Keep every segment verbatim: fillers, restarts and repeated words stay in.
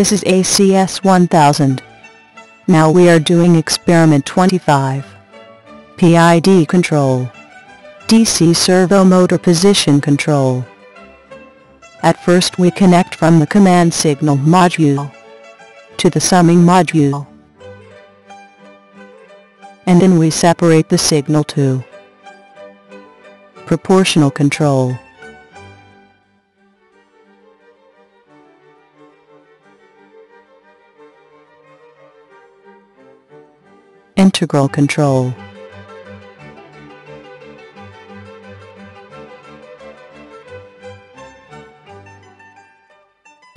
This is A C S one thousand. Now we are doing experiment twenty-five. P I D control. D C servo motor position control. At first we connect from the command signal module to the summing module. And then we separate the signal to proportional control. Integral control.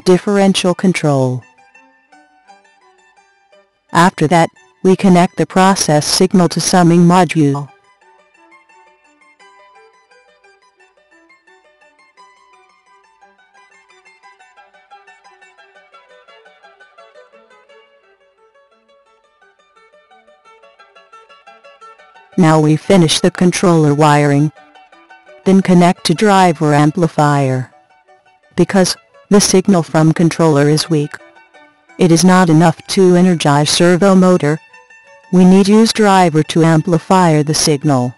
Differential control. After that, we connect the process signal to summing module. Now we finish the controller wiring. Then connect to driver amplifier. Because the signal from controller is weak, it is not enough to energize servo motor. We need use driver to amplify the signal.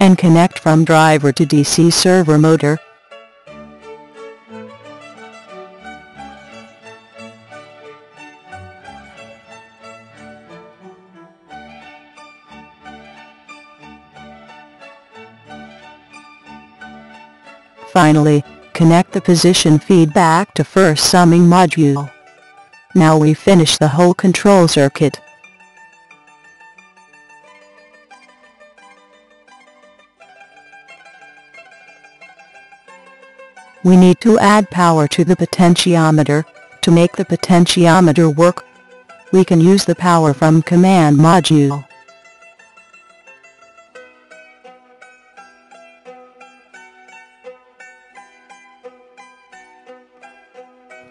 And connect from driver to D C servo motor. Finally, connect the position feedback to first summing module. Now we finish the whole control circuit. We need to add power to the potentiometer. To make the potentiometer work, we can use the power from command module.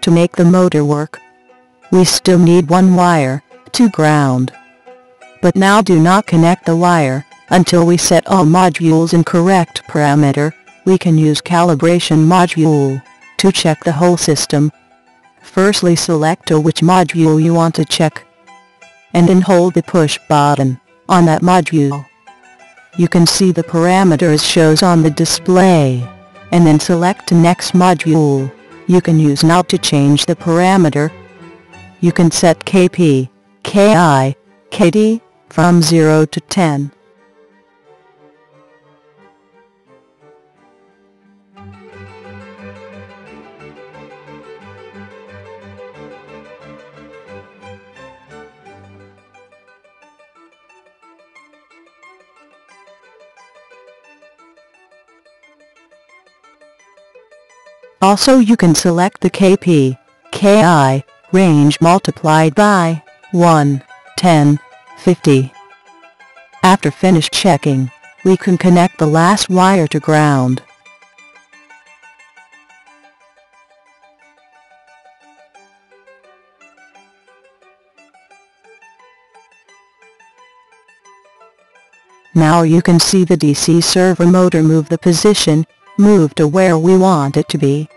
To make the motor work, we still need one wire to ground. But now do not connect the wire until we set all modules in correct parameter. We can use calibration module to check the whole system. Firstly, select to which module you want to check, and then hold the push button on that module. You can see the parameters shows on the display, and then select to next module. You can use now to change the parameter. You can set K P, K I, K D from zero to ten. Also, you can select the K P, K I, range multiplied by one, ten, fifty. After finished checking, we can connect the last wire to ground. Now you can see the D C servo motor move the position, move to where we want it to be.